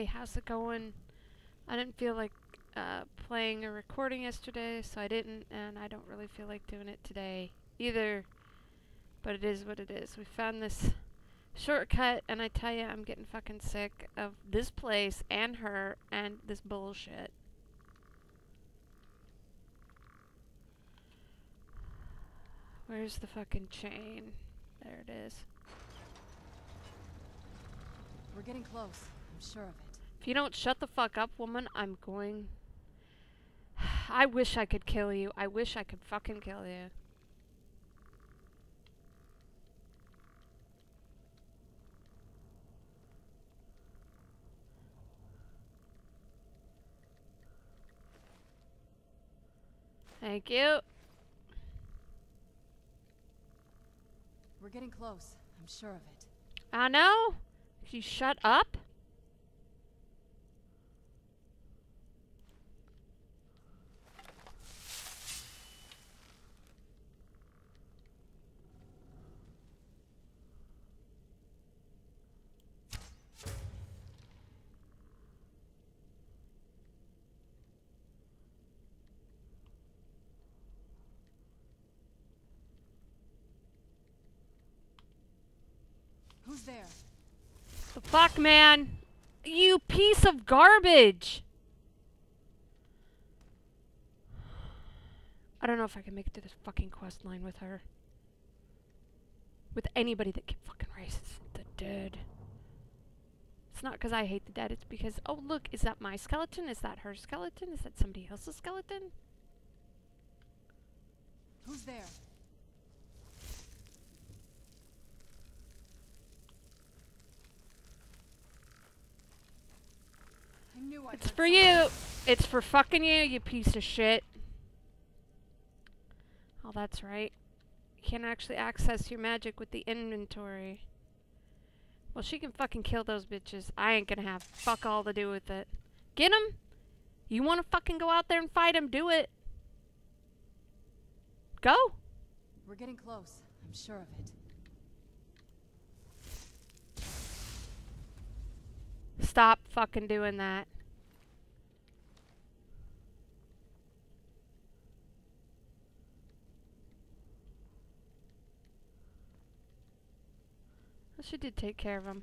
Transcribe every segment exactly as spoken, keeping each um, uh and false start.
Hey, how's it going? I didn't feel like uh, playing a recording yesterday, so I didn't, and I don't really feel like doing it today either, but it is what it is. We found this shortcut, and I tell you, I'm getting fucking sick of this place and her and this bullshit. Where's the fucking chain? There it is. We're getting close. I'm sure of it. If you don't shut the fuck up, woman, I'm going... I wish I could kill you. I wish I could fucking kill you. Thank you. We're getting close. I'm sure of it. I know. If you shut up. Who's there? The fuck, man? You piece of garbage! I don't know if I can make it to this fucking quest line with her. With anybody that can fucking raise the dead. It's not because I hate the dead, it's because, oh look, is that my skeleton? Is that her skeleton? Is that somebody else's skeleton? Who's there? It's for you! It's for fucking you, you piece of shit. Oh, that's right. You can't actually access your magic with the inventory. Well, she can fucking kill those bitches. I ain't gonna have fuck all to do with it. Get 'em! You wanna fucking go out there and fight 'em, do it! Go! We're getting close. I'm sure of it. Stop fucking doing that. Well, she did take care of him.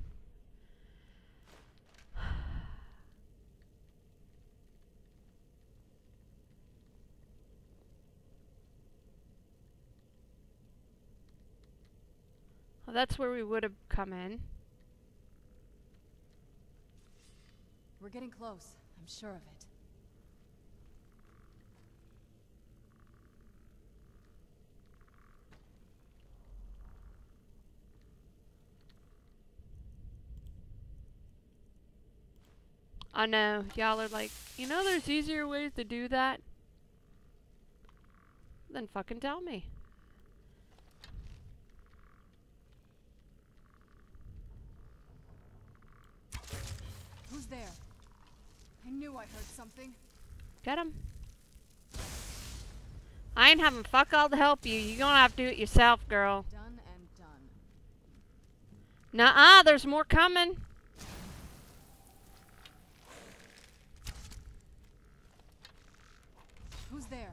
Well, that's where we would have come in. We're getting close. I'm sure of it. I know. Y'all are like, you know there's easier ways to do that? Then fucking tell me. Who's there? I knew I heard something. Get him. I ain't having fuck all to help you. You're gonna have to do it yourself, girl. Done and done. Nuh-uh, there's more coming. Who's there?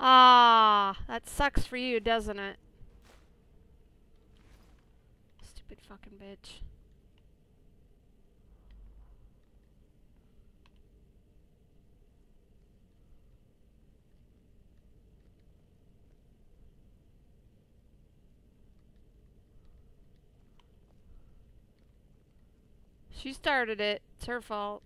Ah, that sucks for you, doesn't it? Stupid fucking bitch. She started it. It's her fault.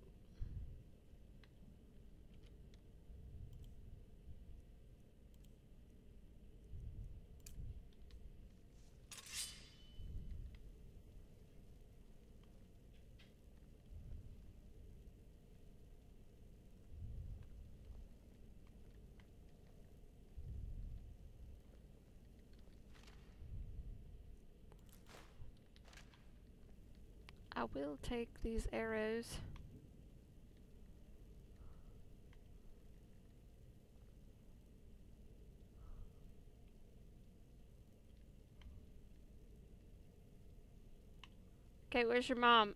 I will take these arrows. Okay, where's your mom?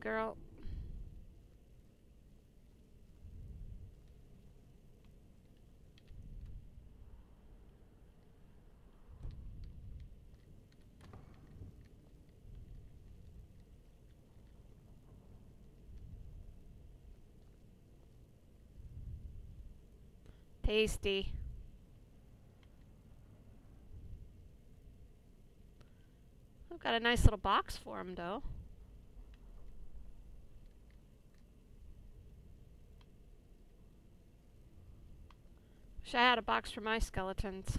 Girl. Tasty. I've got a nice little box for him, though. Wish I had a box for my skeletons.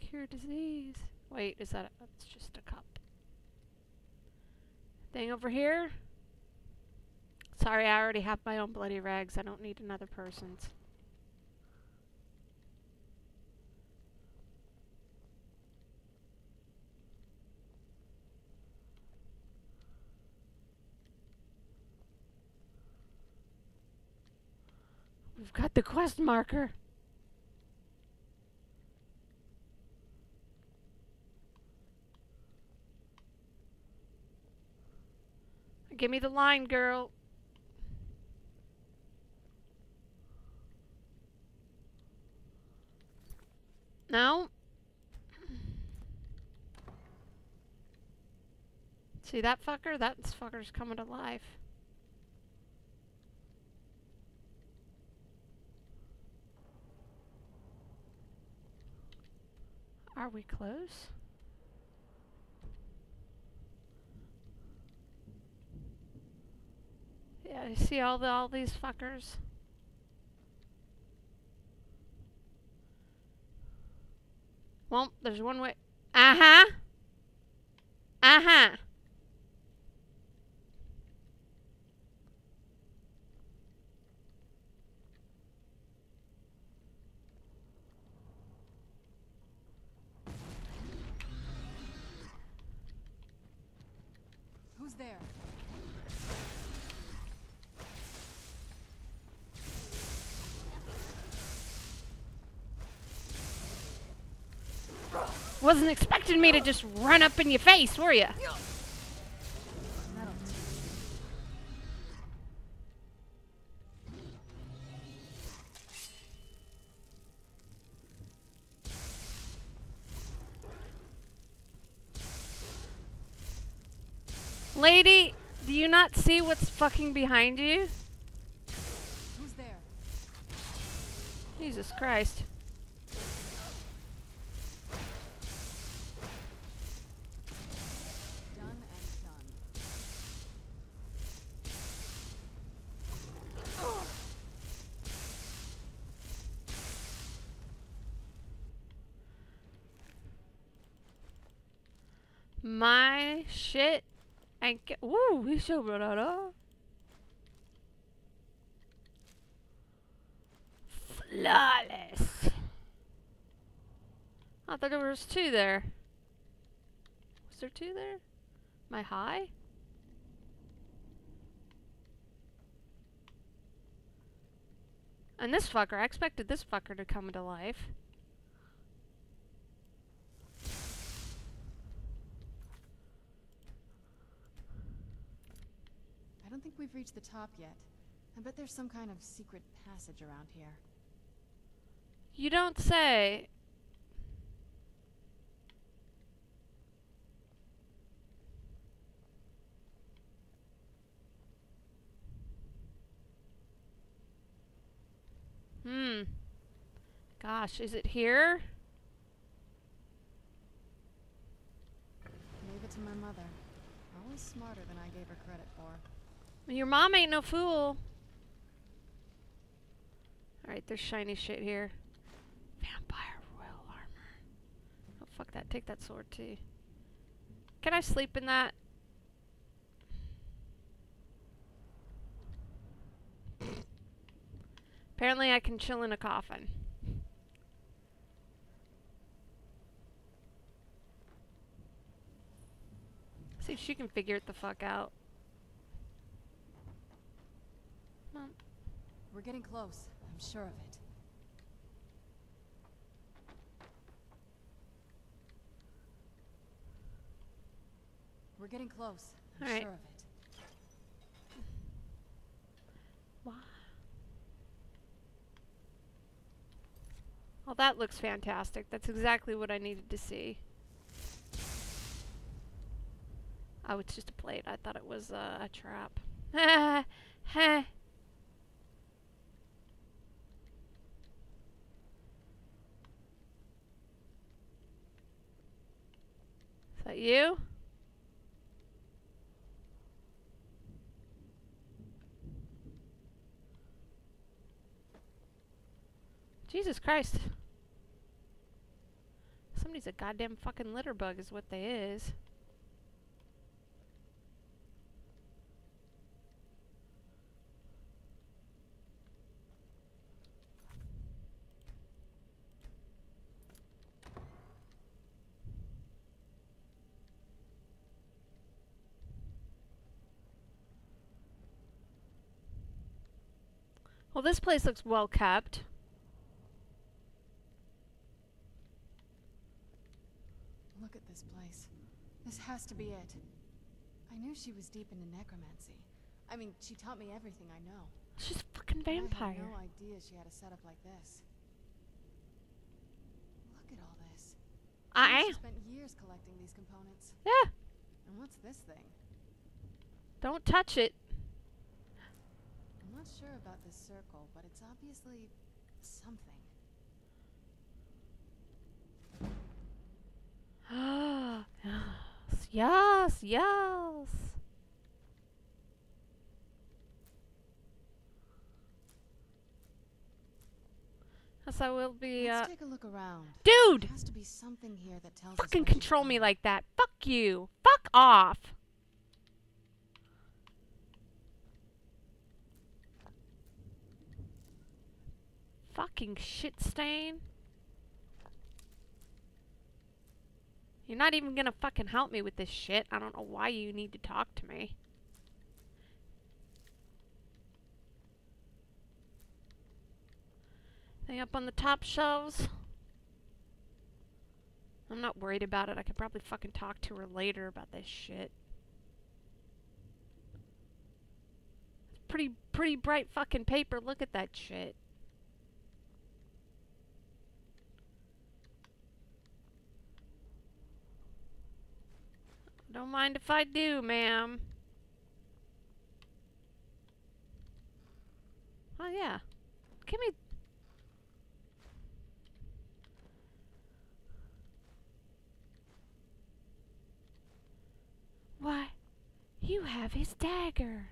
Cure disease. Wait, is that a, that's just a cup. Thing over here. Sorry, I already have my own bloody rags. I don't need another person's. We've got the quest marker. Give me the line, girl. No? See that fucker? That fucker's coming to life. Are we close? Yeah, you see all the all these fuckers. Well, there's one way. Uh huh. Uh huh. Who's there? Wasn't expecting me to just run up in your face, were ya? Lady, do you not see what's fucking behind you? Who's there? Jesus Christ. My shit and woo, he showed me that up. Flawless. I thought there was two there. Was there two there? Am I high? And this fucker, I expected this fucker to come to life. I don't think we've reached the top yet. I bet there's some kind of secret passage around here. You don't say. Hmm. Gosh, is it here? Leave it to my mother. Always smarter than I gave her credit for. Your mom ain't no fool. Alright, there's shiny shit here. Vampire royal armor. Oh, fuck that. Take that sword, too. Can I sleep in that? Apparently I can chill in a coffin. See if she can figure it the fuck out. Come on. We're getting close. I'm sure of it. We're getting close. I'm All right. sure of it. Wow. Well, that looks fantastic. That's exactly what I needed to see. Oh, it's just a plate. I thought it was uh, a trap. Ha! Ha! Is that you? Jesus Christ. Somebody's a goddamn fucking litter bug is what they is. Well, this place looks well kept. Look at this place. This has to be it. I knew she was deep into necromancy. I mean, she taught me everything I know. She's a fucking vampire. I had no idea she had a setup like this. Look at all this. I, I spent years collecting these components. Yeah. And what's this thing? Don't touch it. I'm not sure about this circle, but it's obviously something. Ah, yes, yes. Yes, I will be. Uh, Let's take a look around, dude. There has to be something here that tells. Fucking control me like that. Fuck you. Fuck off. Fucking shit stain. You're not even gonna fucking help me with this shit. I don't know why you need to talk to me. Thing up on the top shelves. I'm not worried about it. I could probably fucking talk to her later about this shit. It's pretty, pretty bright fucking paper. Look at that shit. Don't mind if I do, ma'am. Oh, yeah. Give me... Why, you have his dagger.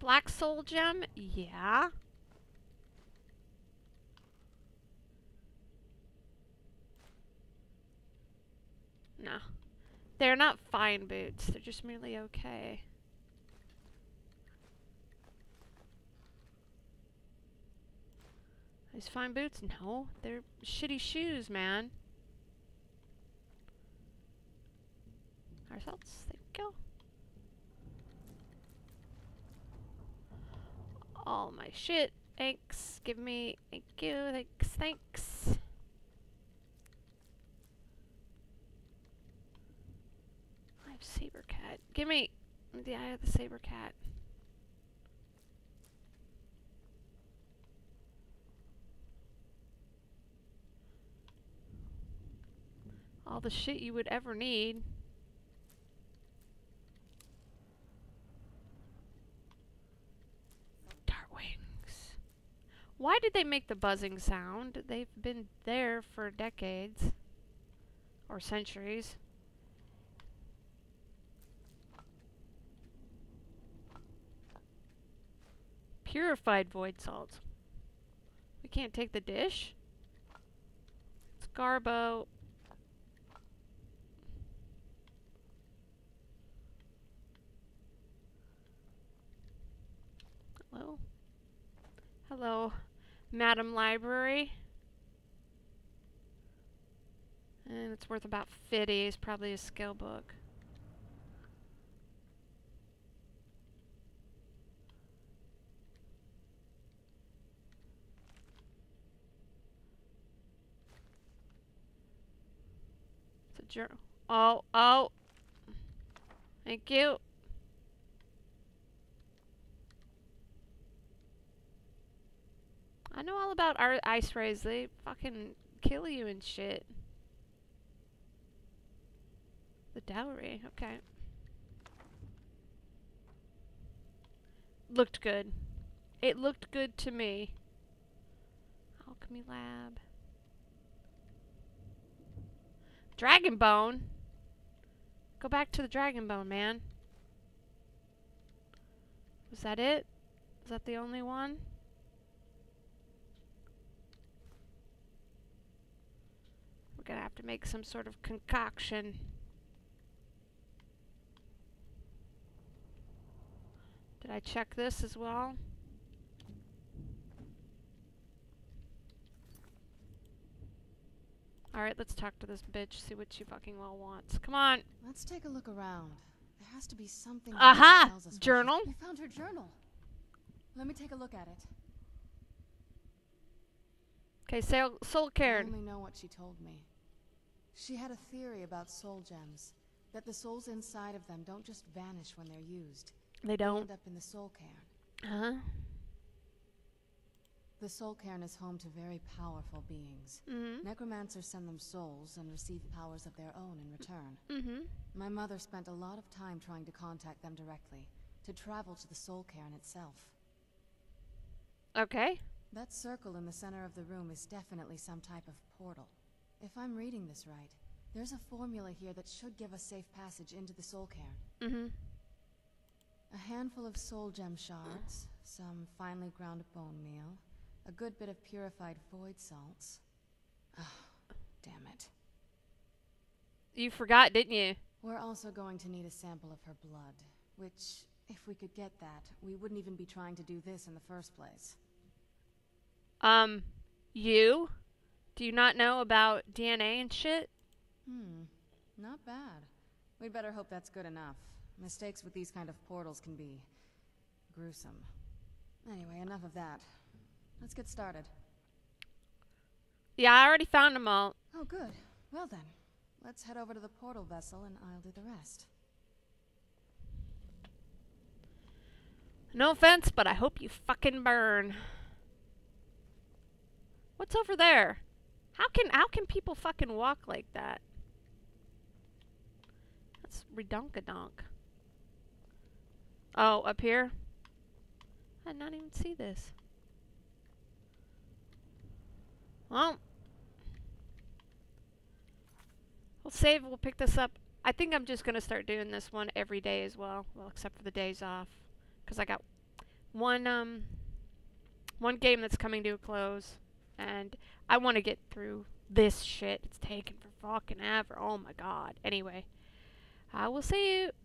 Black Soul Gem? Yeah. No. They're not fine boots. They're just merely okay. These fine boots? No. They're shitty shoes, man. Results. There we go. All my shit. Thanks. Give me... Thank you. Thanks. Thanks. Saber cat. Give me the eye of the saber cat. All the shit you would ever need. Dart wings. Why did they make the buzzing sound? They've been there for decades or centuries. Purified void salts. We can't take the dish. It's garbo. Hello? Hello, Madam Library. And it's worth about fifty. It's probably a skill book. It's a journal. Oh, oh. Thank you. I know all about our ice rays. They fucking kill you and shit. The dowry, okay. Looked good. It looked good to me. Alchemy lab. Dragon bone? Go back to the dragon bone, man. Was that it? Was that the only one? We're gonna have to make some sort of concoction. Did I check this as well? Alright, let's talk to this bitch, see what she fucking well wants. Come on! Let's take a look around. There has to be something uh-huh. that tells us. Journal? I found her journal. Let me take a look at it. Okay, Soul Cairn. I only know what she told me. She had a theory about soul gems. That the souls inside of them don't just vanish when they're used. They don't. End up in the Soul Cairn. Uh huh. The Soul Cairn is home to very powerful beings. Mm-hmm. Necromancers send them souls and receive powers of their own in return. Mm-hmm. My mother spent a lot of time trying to contact them directly, to travel to the Soul Cairn itself. Okay. That circle in the center of the room is definitely some type of portal. If I'm reading this right, there's a formula here that should give us safe passage into the Soul Cairn. Mm-hmm. A handful of soul gem shards, some finely ground bone meal, a good bit of purified void salts. Oh, damn it. You forgot, didn't you? We're also going to need a sample of her blood, which, if we could get that, we wouldn't even be trying to do this in the first place. Um, you? Do you not know about D N A and shit? Hmm, not bad. We'd better hope that's good enough. Mistakes with these kind of portals can be gruesome. Anyway, enough of that. Let's get started. Yeah, I already found them all. Oh, good. Well then, let's head over to the portal vessel and I'll do the rest. No offense, but I hope you fucking burn. What's over there? How can how can people fucking walk like that? That's redonkadonk. Oh, up here? I did not even see this. Well. We'll save. We'll pick this up. I think I'm just going to start doing this one every day as well. Well, except for the days off. Because I got one, um, one game that's coming to a close. And I want to get through this shit. It's taken for fucking ever. Oh my god. Anyway. I will see you.